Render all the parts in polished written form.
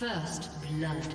First blood. Good.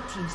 Red team's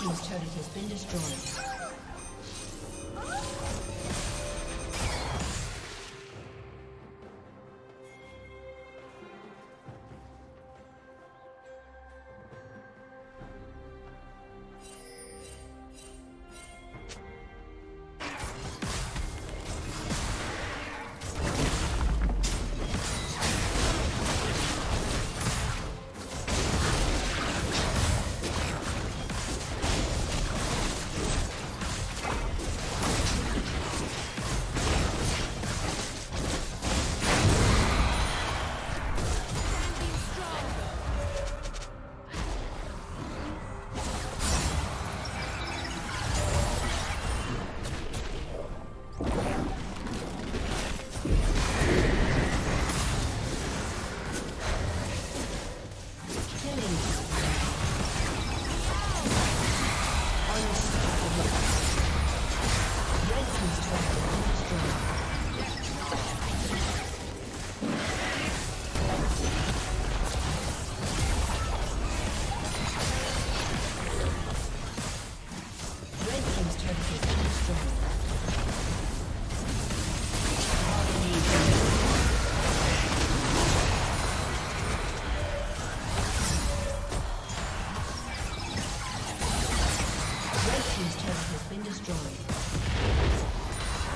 This turret has been destroyed.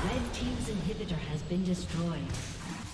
Red team's inhibitor has been destroyed.